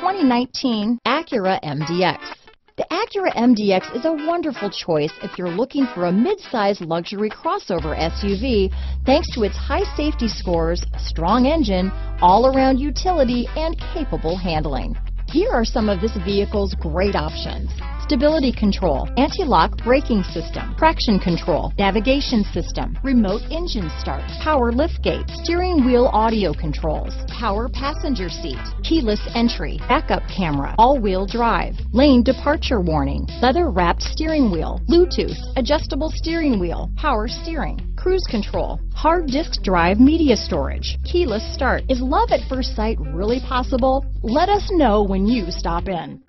2019 Acura MDX. The Acura MDX is a wonderful choice if you're looking for a mid-size luxury crossover SUV thanks to its high safety scores, strong engine, all-around utility, and capable handling. Here are some of this vehicle's great options: stability control, anti-lock braking system, traction control, navigation system, remote engine start, power liftgate, steering wheel audio controls, power passenger seat, keyless entry, backup camera, all-wheel drive, lane departure warning, leather-wrapped steering wheel, Bluetooth, adjustable steering wheel, power steering, cruise control, hard disk drive media storage, keyless start. Is love at first sight really possible? Let us know when you stop in.